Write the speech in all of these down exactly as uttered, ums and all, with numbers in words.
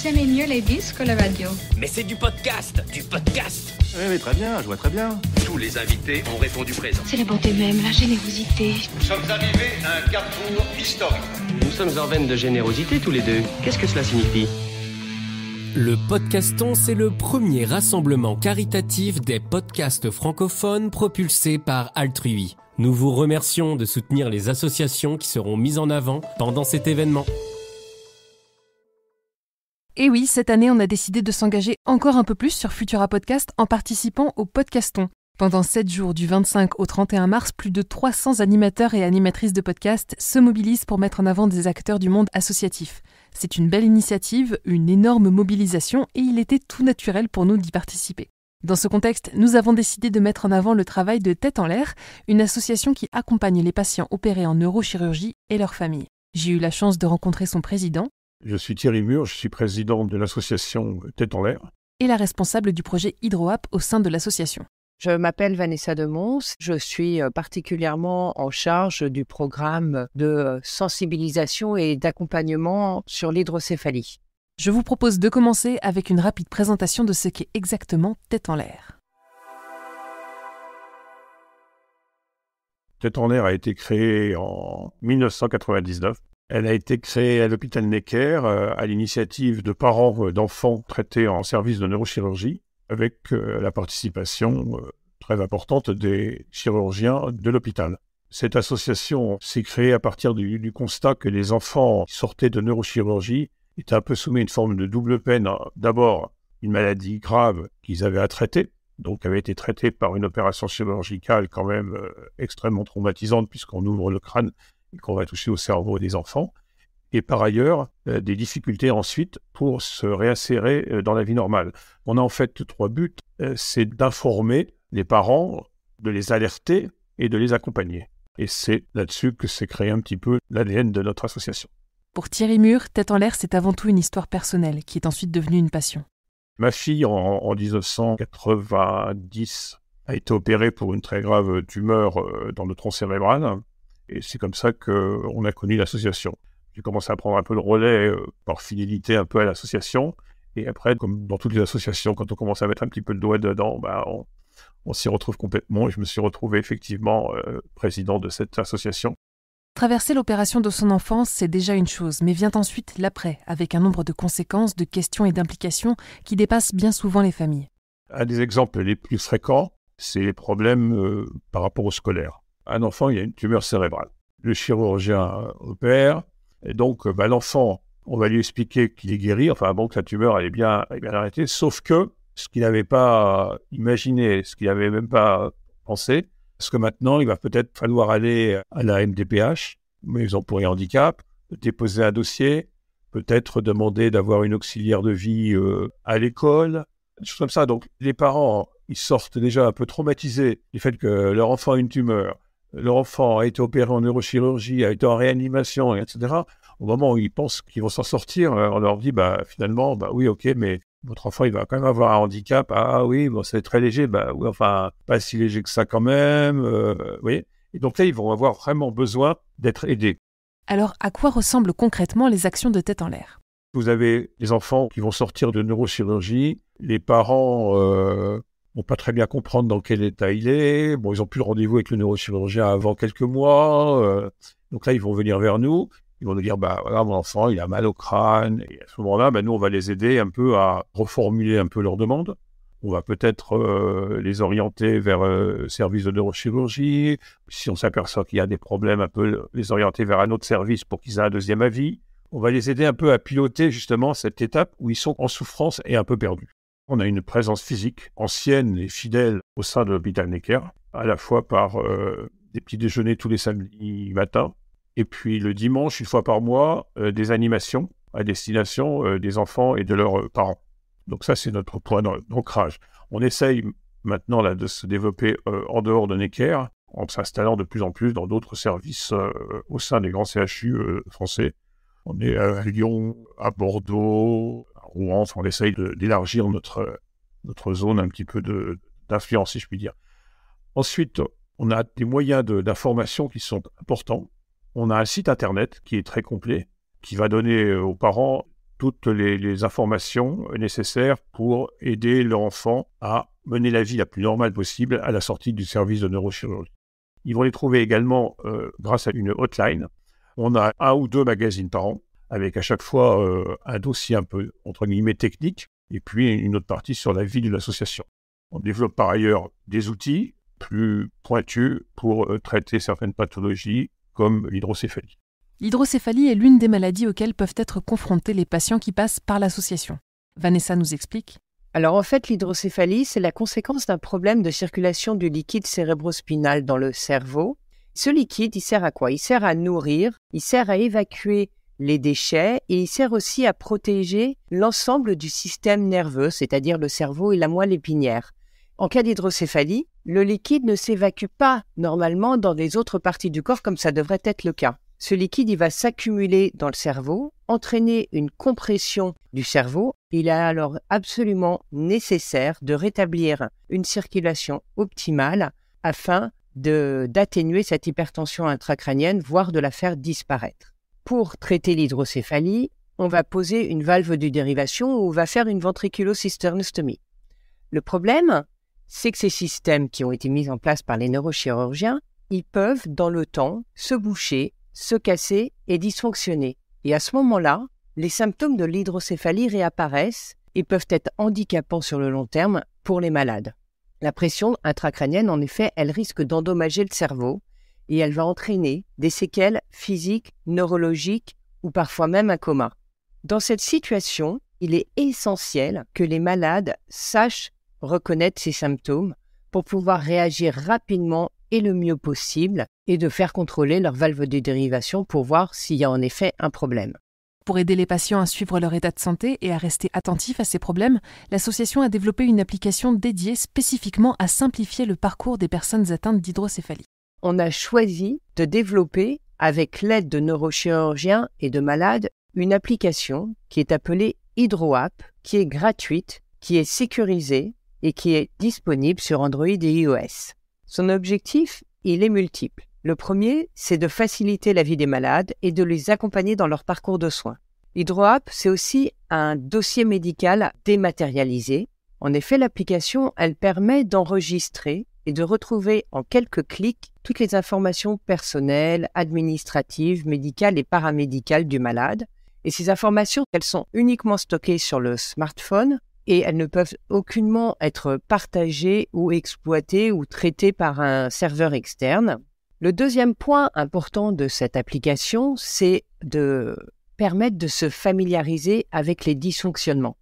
vous aimez mieux les disques que la radio? Mais c'est du podcast, du podcast. Oui, oui, très bien, je vois très bien. Tous les invités ont répondu présent. C'est la bonté même, la générosité. Nous sommes arrivés à un carrefour historique. Nous sommes en veine de générosité tous les deux. Qu'est-ce que cela signifie ? Le Podcasthon, c'est le premier rassemblement caritatif des podcasts francophones propulsés par Altrui. Nous vous remercions de soutenir les associations qui seront mises en avant pendant cet événement. Et oui, cette année, on a décidé de s'engager encore un peu plus sur Futura Podcast en participant au Podcasthon. Pendant sept jours, du vingt-cinq au trente et un mars, plus de trois cents animateurs et animatrices de podcasts se mobilisent pour mettre en avant des acteurs du monde associatif. C'est une belle initiative, une énorme mobilisation et il était tout naturel pour nous d'y participer. Dans ce contexte, nous avons décidé de mettre en avant le travail de Tête en l'air, une association qui accompagne les patients opérés en neurochirurgie et leurs familles. J'ai eu la chance de rencontrer son président. Je suis Thierry Mure, je suis président de l'association Tête en l'air. Et la responsable du projet Hydro-App au sein de l'association. Je m'appelle Vanessa Demonts, je suis particulièrement en charge du programme de sensibilisation et d'accompagnement sur l'hydrocéphalie. Je vous propose de commencer avec une rapide présentation de ce qu'est exactement Tête en l'air. Tête en l'air a été créée en mille neuf cent quatre-vingt-dix-neuf. Elle a été créée à l'hôpital Necker à l'initiative de parents d'enfants traités en service de neurochirurgie, avec la participation très importante des chirurgiens de l'hôpital. Cette association s'est créée à partir du, du constat que les enfants qui sortaient de neurochirurgie étaient un peu soumis à une forme de double peine. D'abord, une maladie grave qu'ils avaient à traiter, donc avait été traitée par une opération chirurgicale quand même extrêmement traumatisante puisqu'on ouvre le crâne et qu'on va toucher au cerveau des enfants, et par ailleurs, euh, des difficultés ensuite pour se réinsérer euh, dans la vie normale. On a en fait trois buts, euh, c'est d'informer les parents, de les alerter et de les accompagner. Et c'est là-dessus que s'est créé un petit peu l'A D N de notre association. Pour Thierry Mure, Tête en l'air, c'est avant tout une histoire personnelle qui est ensuite devenue une passion. Ma fille, en, en dix-neuf cent quatre-vingt-dix, a été opérée pour une très grave tumeur euh, dans le tronc cérébral. Et c'est comme ça qu'on a connu l'association. J'ai commencé à prendre un peu le relais euh, par fidélité un peu à l'association. Et après, comme dans toutes les associations, quand on commence à mettre un petit peu le doigt dedans, bah on, on s'y retrouve complètement. Et je me suis retrouvé effectivement euh, président de cette association. Traverser l'opération de son enfance, c'est déjà une chose, mais vient ensuite l'après, avec un nombre de conséquences, de questions et d'implications qui dépassent bien souvent les familles. Un des exemples les plus fréquents, c'est les problèmes euh, par rapport au scolaire. Un enfant, il y a une tumeur cérébrale. Le chirurgien opère. Et donc, bah, l'enfant, on va lui expliquer qu'il est guéri, enfin bon, que la tumeur, elle est bien, elle est bien arrêtée, sauf que ce qu'il n'avait pas imaginé, ce qu'il n'avait même pas pensé, parce que maintenant, il va peut-être falloir aller à la M D P H, Maison pour les handicaps, déposer un dossier, peut-être demander d'avoir une auxiliaire de vie euh, à l'école, des choses comme ça. Donc, les parents, ils sortent déjà un peu traumatisés du fait que leur enfant a une tumeur. Leur enfant a été opéré en neurochirurgie, a été en réanimation, et cetera. Au moment où ils pensent qu'ils vont s'en sortir, on leur dit bah, finalement, bah oui, ok, mais votre enfant, il va quand même avoir un handicap. Ah oui, bon, c'est très léger. Bah oui, enfin, pas si léger que ça quand même. Euh, vous voyez. Et donc là, ils vont avoir vraiment besoin d'être aidés. Alors, à quoi ressemblent concrètement les actions de Tête en l'air? Vous avez les enfants qui vont sortir de neurochirurgie, les parents... Euh, Bon, pas très bien comprendre dans quel état il est. Bon, ils n'ont plus de rendez-vous avec le neurochirurgien avant quelques mois. Euh, donc là, ils vont venir vers nous. Ils vont nous dire, bah, voilà, mon enfant, il a mal au crâne. Et à ce moment-là, bah, nous, on va les aider un peu à reformuler un peu leurs demandes. On va peut-être euh, les orienter vers euh, service de neurochirurgie. Si on s'aperçoit qu'il y a des problèmes, un peu les orienter vers un autre service pour qu'ils aient un deuxième avis. On va les aider un peu à piloter justement cette étape où ils sont en souffrance et un peu perdus. On a une présence physique ancienne et fidèle au sein de l'hôpital Necker, à la fois par euh, des petits déjeuners tous les samedis matins, et puis le dimanche, une fois par mois, euh, des animations à destination euh, des enfants et de leurs euh, parents. Donc ça, c'est notre point d'ancrage. On essaye maintenant là, de se développer euh, en dehors de Necker, en s'installant de plus en plus dans d'autres services euh, au sein des grands C H U euh, français. On est à Lyon, à Bordeaux, à Rouen, on essaye de, d'élargir notre, notre zone un petit peu de, d'influence, si je puis dire. Ensuite, on a des moyens de, d'information qui sont importants. On a un site internet qui est très complet, qui va donner aux parents toutes les, les informations nécessaires pour aider leur enfant à mener la vie la plus normale possible à la sortie du service de neurochirurgie. Ils vont les trouver également euh, grâce à une hotline. On a un ou deux magazines par an, avec à chaque fois euh, un dossier un peu, entre guillemets, technique, et puis une autre partie sur la vie de l'association. On développe par ailleurs des outils plus pointus pour euh, traiter certaines pathologies, comme l'hydrocéphalie. L'hydrocéphalie est l'une des maladies auxquelles peuvent être confrontés les patients qui passent par l'association. Vanessa nous explique. Alors en fait, l'hydrocéphalie, c'est la conséquence d'un problème de circulation du liquide cérébrospinal dans le cerveau. Ce liquide, il sert à quoi? Il sert à nourrir, il sert à évacuer les déchets et il sert aussi à protéger l'ensemble du système nerveux, c'est-à-dire le cerveau et la moelle épinière. En cas d'hydrocéphalie, le liquide ne s'évacue pas normalement dans les autres parties du corps comme ça devrait être le cas. Ce liquide, il va s'accumuler dans le cerveau, entraîner une compression du cerveau. Il est alors absolument nécessaire de rétablir une circulation optimale afin de, d'atténuer cette hypertension intracrânienne, voire de la faire disparaître. Pour traiter l'hydrocéphalie, on va poser une valve de dérivation ou on va faire une ventriculocysternectomie. Le problème, c'est que ces systèmes qui ont été mis en place par les neurochirurgiens, ils peuvent, dans le temps, se boucher, se casser et dysfonctionner. Et à ce moment-là, les symptômes de l'hydrocéphalie réapparaissent et peuvent être handicapants sur le long terme pour les malades. La pression intracrânienne, en effet, elle risque d'endommager le cerveau et elle va entraîner des séquelles physiques, neurologiques ou parfois même un coma. Dans cette situation, il est essentiel que les malades sachent reconnaître ces symptômes pour pouvoir réagir rapidement et le mieux possible et de faire contrôler leur valve de dérivation pour voir s'il y a en effet un problème. Pour aider les patients à suivre leur état de santé et à rester attentifs à ces problèmes, l'association a développé une application dédiée spécifiquement à simplifier le parcours des personnes atteintes d'hydrocéphalie. On a choisi de développer, avec l'aide de neurochirurgiens et de malades, une application qui est appelée Hydro-App, qui est gratuite, qui est sécurisée et qui est disponible sur Android et iOS. Son objectif, il est multiple. Le premier, c'est de faciliter la vie des malades et de les accompagner dans leur parcours de soins. Hydro-App, c'est aussi un dossier médical dématérialisé. En effet, l'application, elle permet d'enregistrer et de retrouver en quelques clics toutes les informations personnelles, administratives, médicales et paramédicales du malade. Et ces informations, elles sont uniquement stockées sur le smartphone, et elles ne peuvent aucunement être partagées ou exploitées ou traitées par un serveur externe. Le deuxième point important de cette application, c'est de permettre de se familiariser avec les dysfonctionnements.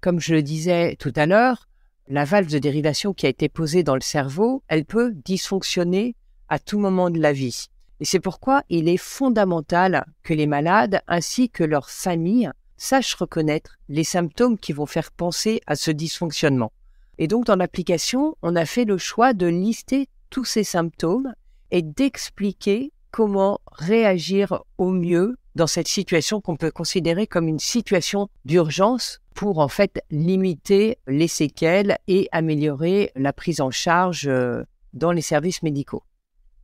Comme je le disais tout à l'heure, la valve de dérivation qui a été posée dans le cerveau, elle peut dysfonctionner à tout moment de la vie. Et c'est pourquoi il est fondamental que les malades ainsi que leurs familles sachent reconnaître les symptômes qui vont faire penser à ce dysfonctionnement. Et donc, dans l'application, on a fait le choix de lister tous ces symptômes et d'expliquer comment réagir au mieux dans cette situation qu'on peut considérer comme une situation d'urgence pour, en fait, limiter les séquelles et améliorer la prise en charge dans les services médicaux.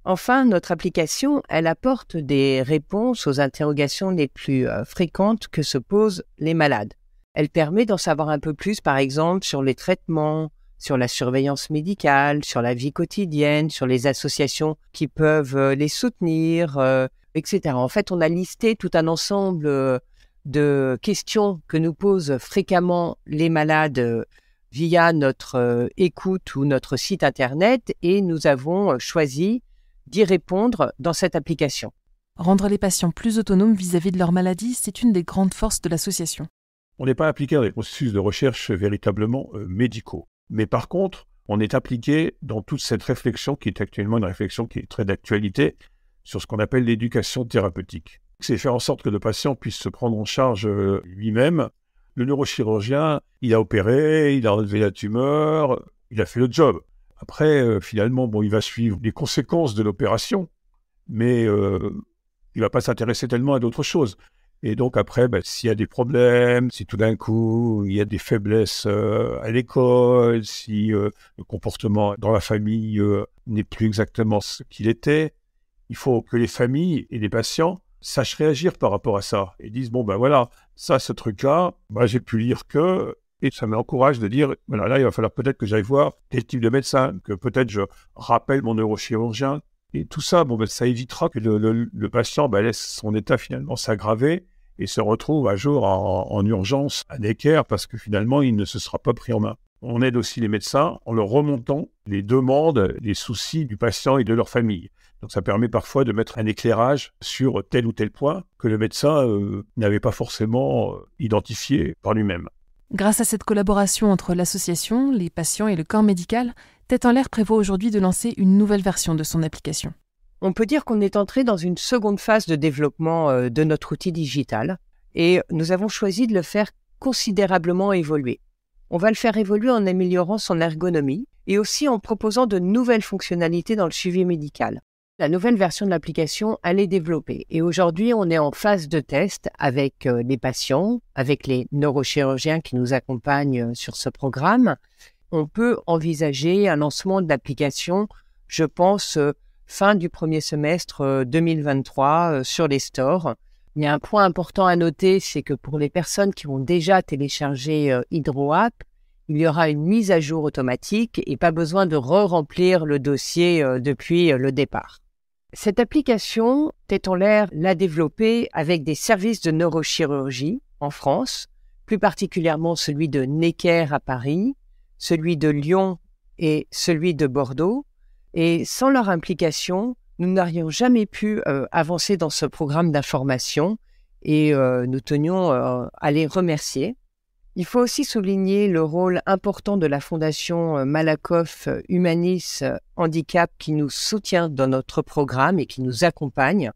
Enfin, notre application, elle apporte des réponses aux interrogations les plus fréquentes que se posent les malades. Elle permet d'en savoir un peu plus, par exemple, sur les traitements, sur la surveillance médicale, sur la vie quotidienne, sur les associations qui peuvent les soutenir, euh, et cetera. En fait, on a listé tout un ensemble de questions que nous posent fréquemment les malades via notre euh, écoute ou notre site internet et nous avons choisi d'y répondre dans cette application. Rendre les patients plus autonomes vis-à-vis de leur maladie, c'est une des grandes forces de l'association. On n'est pas impliqué dans les processus de recherche véritablement euh, médicaux. Mais par contre, on est impliqué dans toute cette réflexion qui est actuellement une réflexion qui est très d'actualité sur ce qu'on appelle l'éducation thérapeutique. C'est faire en sorte que le patient puisse se prendre en charge euh, lui-même. Le neurochirurgien, il a opéré, il a enlevé la tumeur, il a fait le job. Après, euh, finalement, bon, il va suivre les conséquences de l'opération, mais euh, il ne va pas s'intéresser tellement à d'autres choses. Et donc après, ben, s'il y a des problèmes, si tout d'un coup, il y a des faiblesses euh, à l'école, si euh, le comportement dans la famille euh, n'est plus exactement ce qu'il était, il faut que les familles et les patients sachent réagir par rapport à ça et disent, bon, ben voilà, ça, ce truc-là, ben, j'ai pu lire que... Et ça m'encourage de dire, voilà, là, il va falloir peut-être que j'aille voir quel type de médecin, que peut-être je rappelle mon neurochirurgien. Et tout ça, bon, ben, ça évitera que le, le, le patient ben, laisse son état finalement s'aggraver et se retrouve un jour en, en urgence à Necker parce que finalement, il ne se sera pas pris en main. On aide aussi les médecins en leur remontant les demandes, les soucis du patient et de leur famille. Donc, ça permet parfois de mettre un éclairage sur tel ou tel point que le médecin euh, n'avait pas forcément identifié par lui-même. Grâce à cette collaboration entre l'association, les patients et le corps médical, Tête en l'air prévoit aujourd'hui de lancer une nouvelle version de son application. On peut dire qu'on est entré dans une seconde phase de développement de notre outil digital et nous avons choisi de le faire considérablement évoluer. On va le faire évoluer en améliorant son ergonomie et aussi en proposant de nouvelles fonctionnalités dans le suivi médical. La nouvelle version de l'application, elle est développée et aujourd'hui, on est en phase de test avec les patients, avec les neurochirurgiens qui nous accompagnent sur ce programme. On peut envisager un lancement de l'application, je pense, fin du premier semestre deux mille vingt-trois sur les stores. Il y a un point important à noter, c'est que pour les personnes qui ont déjà téléchargé Hydro-App, il y aura une mise à jour automatique et pas besoin de re-remplir le dossier depuis le départ. Cette application, Tête en l'air l'a développée avec des services de neurochirurgie en France, plus particulièrement celui de Necker à Paris, celui de Lyon et celui de Bordeaux. Et sans leur implication, nous n'aurions jamais pu euh, avancer dans ce programme d'information et euh, nous tenions euh, à les remercier. Il faut aussi souligner le rôle important de la Fondation Malakoff Humanis Handicap qui nous soutient dans notre programme et qui nous accompagne.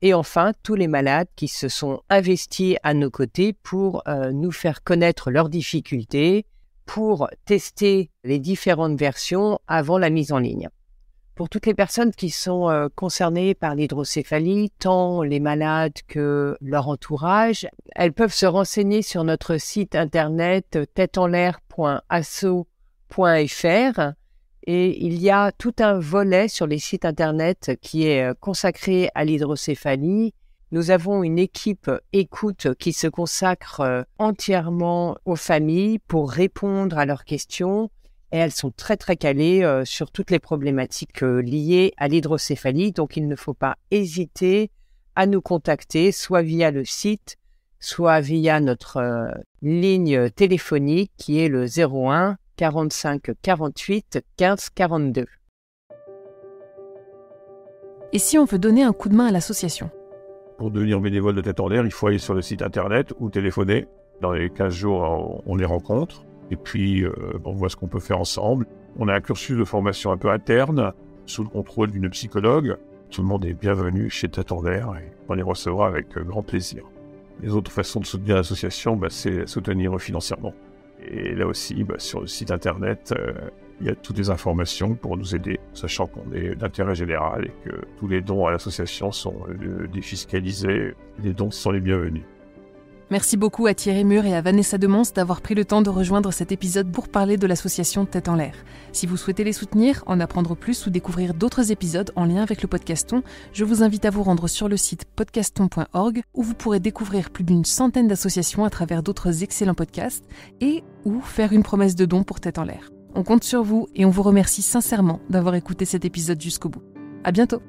Et enfin, tous les malades qui se sont investis à nos côtés pour euh, nous faire connaître leurs difficultés, pour tester les différentes versions avant la mise en ligne. Pour toutes les personnes qui sont euh, concernées par l'hydrocéphalie, tant les malades que leur entourage, elles peuvent se renseigner sur notre site internet tête en l'air point asso point f r et il y a tout un volet sur les sites internet qui est consacré à l'hydrocéphalie. Nous avons une équipe écoute qui se consacre entièrement aux familles pour répondre à leurs questions. Et elles sont très, très calées euh, sur toutes les problématiques euh, liées à l'hydrocéphalie. Donc, il ne faut pas hésiter à nous contacter, soit via le site, soit via notre euh, ligne téléphonique qui est le zéro un quarante-cinq quarante-huit quinze quarante-deux. Et si on veut donner un coup de main à l'association? Pour devenir bénévole de Tête en l'air, il faut aller sur le site internet ou téléphoner. Dans les quinze jours, on les rencontre. Et puis, euh, on voit ce qu'on peut faire ensemble. On a un cursus de formation un peu interne, sous le contrôle d'une psychologue. Tout le monde est bienvenu chez Tête en l'air et on les recevra avec grand plaisir. Les autres façons de soutenir l'association, bah, c'est soutenir financièrement. Et là aussi, bah, sur le site internet, euh, il y a toutes les informations pour nous aider, sachant qu'on est d'intérêt général et que tous les dons à l'association sont euh, défiscalisés. Les dons sont les bienvenus. Merci beaucoup à Thierry Mure et à Vanessa Demonts d'avoir pris le temps de rejoindre cet épisode pour parler de l'association Tête en l'air. Si vous souhaitez les soutenir, en apprendre plus ou découvrir d'autres épisodes en lien avec le Podcasthon, je vous invite à vous rendre sur le site podcasthon point org où vous pourrez découvrir plus d'une centaine d'associations à travers d'autres excellents podcasts et ou faire une promesse de don pour Tête en l'air. On compte sur vous et on vous remercie sincèrement d'avoir écouté cet épisode jusqu'au bout. À bientôt!